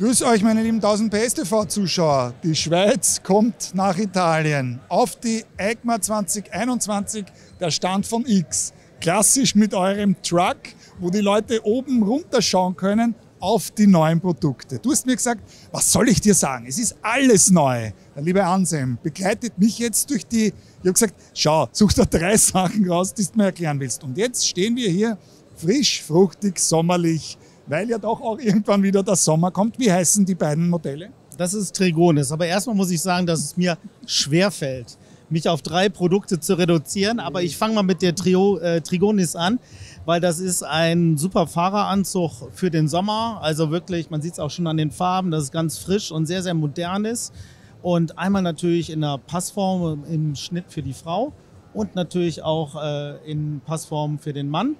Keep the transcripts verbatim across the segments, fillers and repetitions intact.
Grüß euch, meine lieben tausend P S T V-Zuschauer. Die Schweiz kommt nach Italien auf die EICMA zwanzig einundzwanzig, der Stand von X. Klassisch mit eurem Truck, wo die Leute oben runterschauen können auf die neuen Produkte. Du hast mir gesagt, was soll ich dir sagen? Es ist alles neu. Der liebe Anselm begleitet mich jetzt durch die... Ich habe gesagt, schau, such da drei Sachen raus, die du mir erklären willst. Und jetzt stehen wir hier frisch, fruchtig, sommerlich, weil ja doch auch irgendwann wieder der Sommer kommt. Wie heißen die beiden Modelle? Das ist Trigonis, aber erstmal muss ich sagen, dass es mir schwerfällt, mich auf drei Produkte zu reduzieren. Aber ich fange mal mit der Trio, äh, Trigonis an, weil das ist ein super Fahreranzug für den Sommer. Also wirklich, man sieht es auch schon an den Farben, dass es ganz frisch und sehr, sehr modern ist. Und einmal natürlich in der Passform im Schnitt für die Frau und natürlich auch äh, in Passform für den Mann.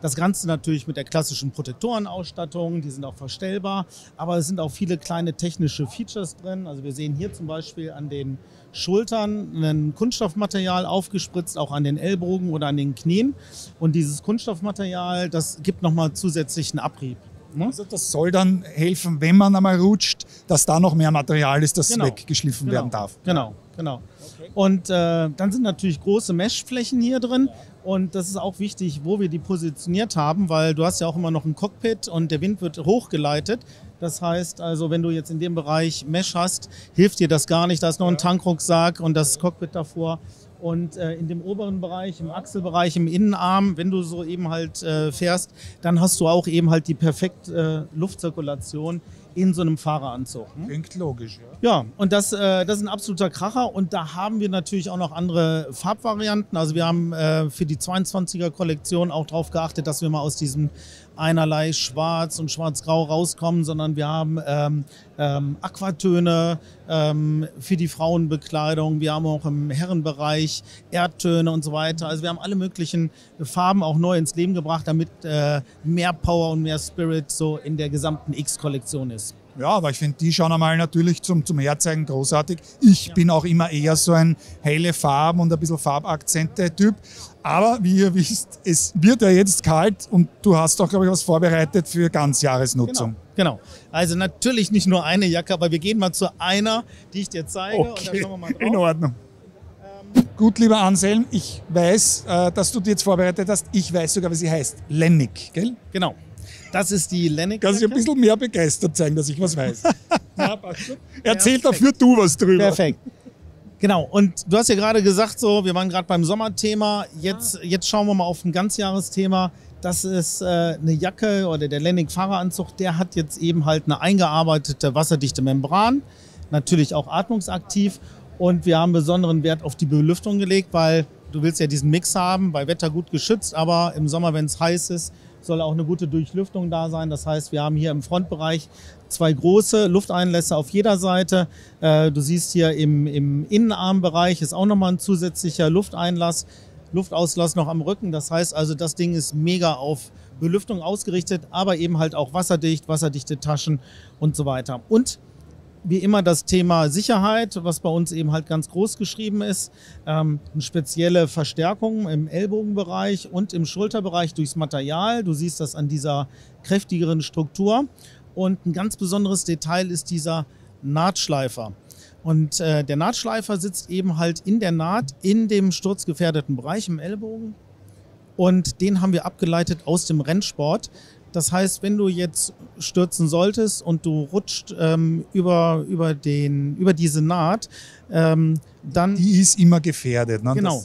Das Ganze natürlich mit der klassischen Protektorenausstattung, die sind auch verstellbar, aber es sind auch viele kleine technische Features drin. Also wir sehen hier zum Beispiel an den Schultern ein Kunststoffmaterial aufgespritzt, auch an den Ellbogen oder an den Knien. Und dieses Kunststoffmaterial, das gibt nochmal zusätzlichen Abrieb. Also das soll dann helfen, wenn man einmal rutscht, dass da noch mehr Material ist, das genau. weggeschliffen genau. werden darf. Genau, genau. Okay. Und äh, dann sind natürlich große Meshflächen hier drin. Und das ist auch wichtig, wo wir die positioniert haben, weil du hast ja auch immer noch ein Cockpit und der Wind wird hochgeleitet. Das heißt also, wenn du jetzt in dem Bereich Mesh hast, hilft dir das gar nicht. Da ist noch ein Tankrucksack und das Cockpit davor. Und äh, in dem oberen Bereich, im Achselbereich, im Innenarm, wenn du so eben halt äh, fährst, dann hast du auch eben halt die perfekte äh, Luftzirkulation in so einem Fahreranzug. Hm? Klingt logisch, ja. Ja, und das, äh, das ist ein absoluter Kracher. Und da haben wir natürlich auch noch andere Farbvarianten. Also wir haben äh, für die zweiundzwanziger-Kollektion auch darauf geachtet, dass wir mal aus diesem einerlei Schwarz und Schwarz-Grau rauskommen, sondern wir haben ähm, ähm, Aquatöne ähm, für die Frauenbekleidung. Wir haben auch im Herrenbereich Erdtöne und so weiter. Also wir haben alle möglichen Farben auch neu ins Leben gebracht, damit äh, mehr Power und mehr Spirit so in der gesamten X-Kollektion ist. Ja, aber ich finde, die schauen einmal natürlich zum, zum Herzeigen großartig. Ich ja. bin auch immer eher so ein helle Farben und ein bisschen Farbakzente-Typ. Aber wie ihr wisst, es wird ja jetzt kalt und du hast doch, glaube ich, was vorbereitet für Ganzjahresnutzung. Genau, genau. Also natürlich nicht nur eine Jacke, aber wir gehen mal zu einer, die ich dir zeige. Okay, und dann schauen wir mal drauf. In Ordnung. Ähm Gut, lieber Anselm, ich weiß, äh, dass du die jetzt vorbereitet hast. Ich weiß sogar, wie sie heißt. Lennick, gell? Genau. Das ist die Lennick. Kannst du ein bisschen mehr begeistert sein, dass ich was weiß. Ja, passt schon. Erzähl dafür du was drüber. Perfekt. Genau, und du hast ja gerade gesagt, so, wir waren gerade beim Sommerthema. Jetzt, jetzt schauen wir mal auf ein Ganzjahresthema. Das ist äh, eine Jacke oder der Lennick-Fahreranzug, der hat jetzt eben halt eine eingearbeitete wasserdichte Membran. Natürlich auch atmungsaktiv. Und wir haben besonderen Wert auf die Belüftung gelegt, weil du willst ja diesen Mix haben, bei Wetter gut geschützt, aber im Sommer, wenn es heiß ist, soll auch eine gute Durchlüftung da sein. Das heißt, wir haben hier im Frontbereich zwei große Lufteinlässe auf jeder Seite. Du siehst hier im, im Innenarmbereich ist auch nochmal ein zusätzlicher Lufteinlass, Luftauslass noch am Rücken. Das heißt also, das Ding ist mega auf Belüftung ausgerichtet, aber eben halt auch wasserdicht, wasserdichte Taschen und so weiter. Und wie immer das Thema Sicherheit, was bei uns eben halt ganz groß geschrieben ist. Ähm, eine spezielle Verstärkung im Ellbogenbereich und im Schulterbereich durchs Material. Du siehst das an dieser kräftigeren Struktur. Und ein ganz besonderes Detail ist dieser Nahtschleifer. Und äh, der Nahtschleifer sitzt eben halt in der Naht in dem sturzgefährdeten Bereich im Ellbogen. Und den haben wir abgeleitet aus dem Rennsport. Das heißt, wenn du jetzt stürzen solltest und du rutscht ähm, über, über, den, über diese Naht, ähm, dann... Die ist immer gefährdet. Ne? Genau,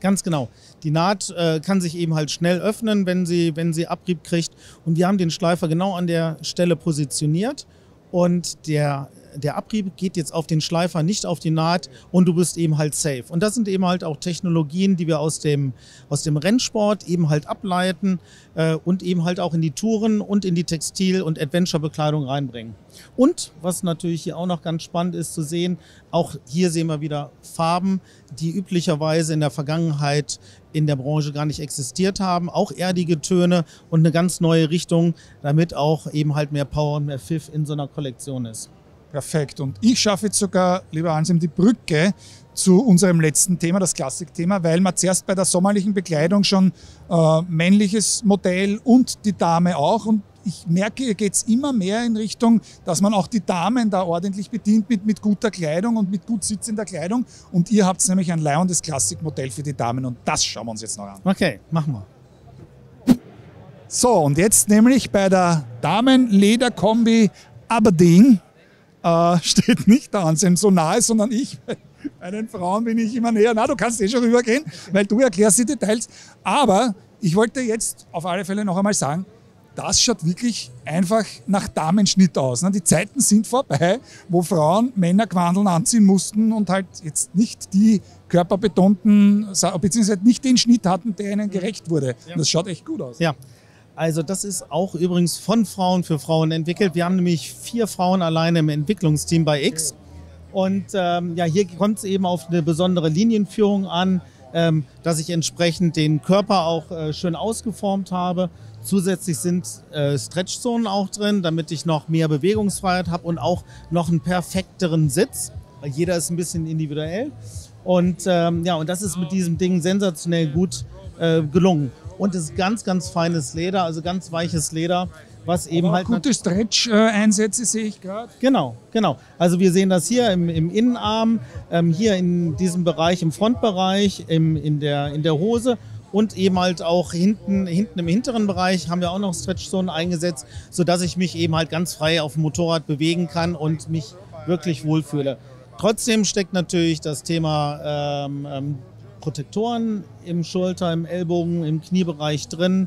ganz genau. Die Naht äh, kann sich eben halt schnell öffnen, wenn sie, wenn sie Abrieb kriegt. Und wir haben den Schleifer genau an der Stelle positioniert. Und der, der Abrieb geht jetzt auf den Schleifer, nicht auf die Naht und du bist eben halt safe. Und das sind eben halt auch Technologien, die wir aus dem, aus dem Rennsport eben halt ableiten äh, und eben halt auch in die Touren und in die Textil- und Adventure-Bekleidung reinbringen. Und was natürlich hier auch noch ganz spannend ist zu sehen, auch hier sehen wir wieder Farben, die üblicherweise in der Vergangenheit in der Branche gar nicht existiert haben. Auch erdige Töne und eine ganz neue Richtung, damit auch eben halt mehr Power und mehr Pfiff in so einer Kollektion ist. Perfekt. Und ich schaffe jetzt sogar, lieber Anselm, die Brücke zu unserem letzten Thema, das Klassikthema, weil man zuerst bei der sommerlichen Bekleidung schon äh, männliches Modell und die Dame auch und ich merke, hier geht es immer mehr in Richtung, dass man auch die Damen da ordentlich bedient mit, mit guter Kleidung und mit gut sitzender Kleidung. Und ihr habt nämlich ein leihendes Klassikmodell für die Damen und das schauen wir uns jetzt noch an. Okay, machen wir. So, und jetzt nämlich bei der Damen-Leder-Kombi Aberdeen äh, steht nicht der Anselm so nahe, sondern ich. Bei den Frauen bin ich immer näher. Na, du kannst eh schon rübergehen, weil du erklärst die Details. Aber ich wollte jetzt auf alle Fälle noch einmal sagen, das schaut wirklich einfach nach Damenschnitt aus. Die Zeiten sind vorbei, wo Frauen Männergwandeln anziehen mussten und halt jetzt nicht die körperbetonten, beziehungsweise nicht den Schnitt hatten, der ihnen gerecht wurde. Ja. Das schaut echt gut aus. Ja. Also das ist auch übrigens von Frauen für Frauen entwickelt. Wir haben nämlich vier Frauen alleine im Entwicklungsteam bei X. Und ähm, ja, hier kommt es eben auf eine besondere Linienführung an, ähm, dass ich entsprechend den Körper auch äh, schön ausgeformt habe. Zusätzlich sind äh, Stretchzonen auch drin, damit ich noch mehr Bewegungsfreiheit habe und auch noch einen perfekteren Sitz. Weil jeder ist ein bisschen individuell. Und ähm, ja, und das ist mit diesem Ding sensationell gut äh, gelungen. Und es ist ganz, ganz feines Leder, also ganz weiches Leder. Was eben aber halt gute Stretch-Einsätze sehe ich gerade. Genau, genau. Also wir sehen das hier im, im Innenarm, ähm, hier in diesem Bereich, im Frontbereich, im, in, der, in der Hose und eben halt auch hinten, hinten im hinteren Bereich haben wir auch noch Stretchzonen eingesetzt, sodass ich mich eben halt ganz frei auf dem Motorrad bewegen kann und mich wirklich wohlfühle. Trotzdem steckt natürlich das Thema ähm, ähm, Protektoren im Schulter, im Ellbogen, im Kniebereich drin.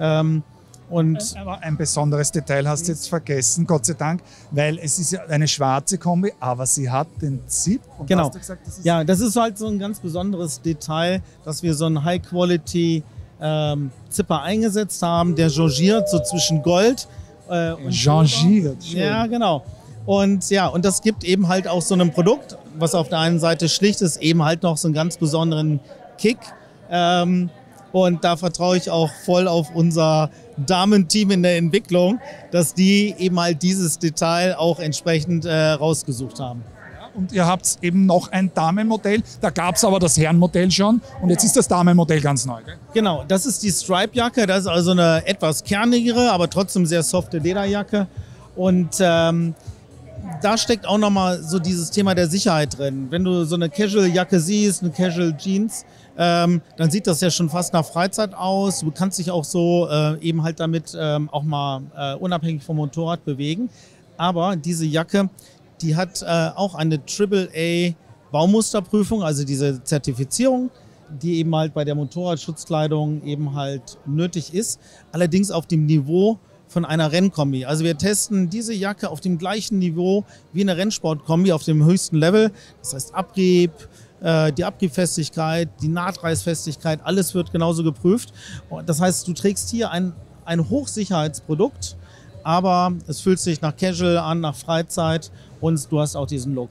Ähm, Und aber ein besonderes Detail hast du jetzt vergessen, Gott sei Dank, weil es ist ja eine schwarze Kombi, aber sie hat den Zip. Und genau. Hast du gesagt, das ist ja, das ist halt so ein ganz besonderes Detail, dass wir so einen High-Quality ähm, Zipper eingesetzt haben, der jongiert so zwischen Gold äh, und jongiert. Ja, genau. Und ja, und das gibt eben halt auch so einem Produkt, was auf der einen Seite schlicht ist, eben halt noch so einen ganz besonderen Kick. Ähm, Und da vertraue ich auch voll auf unser Damenteam in der Entwicklung, dass die eben halt dieses Detail auch entsprechend äh, rausgesucht haben. Und ihr habt eben noch ein Damenmodell, da gab es aber das Herrenmodell schon und jetzt ist das Damenmodell ganz neu. Gell? Genau, das ist die Stripe-Jacke, das ist also eine etwas kernigere, aber trotzdem sehr softe Lederjacke. Und ähm, da steckt auch nochmal so dieses Thema der Sicherheit drin. Wenn du so eine Casual-Jacke siehst, eine Casual-Jeans, Ähm, dann sieht das ja schon fast nach Freizeit aus. Du kannst dich auch so äh, eben halt damit ähm, auch mal äh, unabhängig vom Motorrad bewegen. Aber diese Jacke, die hat äh, auch eine TripleA Baumusterprüfung, also diese Zertifizierung, die eben halt bei der Motorradschutzkleidung eben halt nötig ist. Allerdings auf dem Niveau von einer Rennkombi. Also wir testen diese Jacke auf dem gleichen Niveau wie eine Rennsportkombi auf dem höchsten Level. Das heißt Abrieb, die Abriebfestigkeit, die Nahtreißfestigkeit, alles wird genauso geprüft. Das heißt, du trägst hier ein, ein Hochsicherheitsprodukt, aber es fühlt sich nach Casual an, nach Freizeit und du hast auch diesen Look.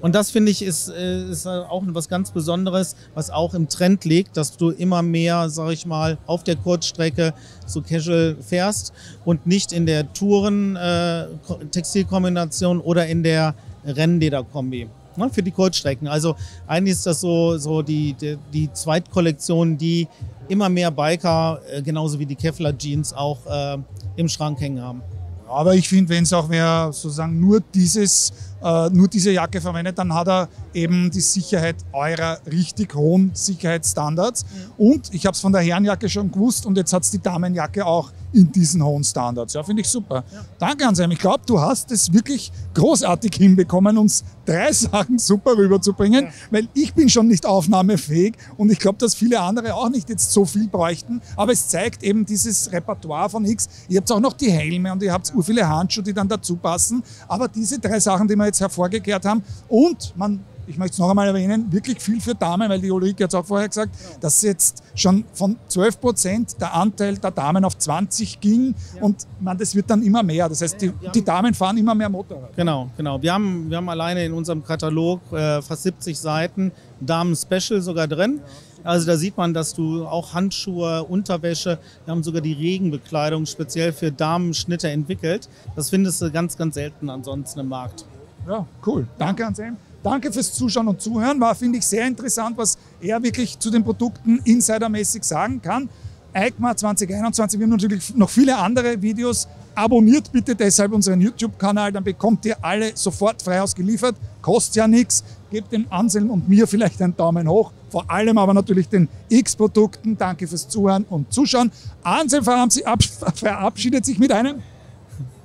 Und das, finde ich, ist, ist auch was ganz Besonderes, was auch im Trend liegt, dass du immer mehr, sage ich mal, auf der Kurzstrecke so Casual fährst und nicht in der Touren-Textilkombination oder in der Rennlederkombi. Für die Kurzstrecken. Also eigentlich ist das so, so die, die, die Zweitkollektion, die immer mehr Biker, genauso wie die Kevlar-Jeans, auch äh, im Schrank hängen haben. Aber ich finde, wenn es auch wer sozusagen nur, dieses, äh, nur diese Jacke verwendet, dann hat er eben die Sicherheit eurer richtig hohen Sicherheitsstandards. Mhm. Und ich habe es von der Herrenjacke schon gewusst und jetzt hat es die Damenjacke auch in diesen hohen Standards. Ja, finde ich super. Ja. Danke, Anselm. Ich glaube, du hast es wirklich großartig hinbekommen, uns drei Sachen super rüberzubringen, ja. Weil ich bin schon nicht aufnahmefähig und ich glaube, dass viele andere auch nicht jetzt so viel bräuchten. Aber es zeigt eben dieses Repertoire von X. Ihr habt auch noch die Helme und ihr habt ur viele Handschuhe, die dann dazu passen. Aber diese drei Sachen, die wir jetzt hervorgekehrt haben und man ich möchte es noch einmal erwähnen, wirklich viel für Damen, weil die Ulrike hat es auch vorher gesagt, dass jetzt schon von zwölf Prozent der Anteil der Damen auf zwanzig ging ja. Und man, das wird dann immer mehr. Das heißt, die, die Damen fahren immer mehr Motorrad. Genau, genau. Wir haben, wir haben alleine in unserem Katalog äh, fast siebzig Seiten Damen-Special sogar drin. Also da sieht man, dass du auch Handschuhe, Unterwäsche, wir haben sogar die Regenbekleidung speziell für Damenschnitte entwickelt. Das findest du ganz, ganz selten ansonsten im Markt. Ja, cool. Danke, Anselm. Danke fürs Zuschauen und Zuhören. War, finde ich, sehr interessant, was er wirklich zu den Produkten insidermäßig sagen kann. EICMA zwanzig einundzwanzig, wir haben natürlich noch viele andere Videos Abonniert bitte deshalb unseren YouTube-Kanal, dann bekommt ihr alle sofort frei ausgeliefert. Kostet ja nichts. Gebt dem Anselm und mir vielleicht einen Daumen hoch. Vor allem aber natürlich den X-Produkten. Danke fürs Zuhören und Zuschauen. Anselm verabschiedet sich mit einem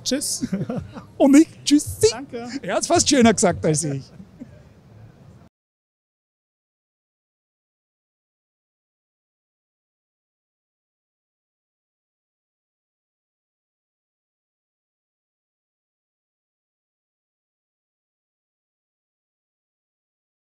Tschüss. Und ich Tschüssi. Danke. Er hat es fast schöner gesagt als ich.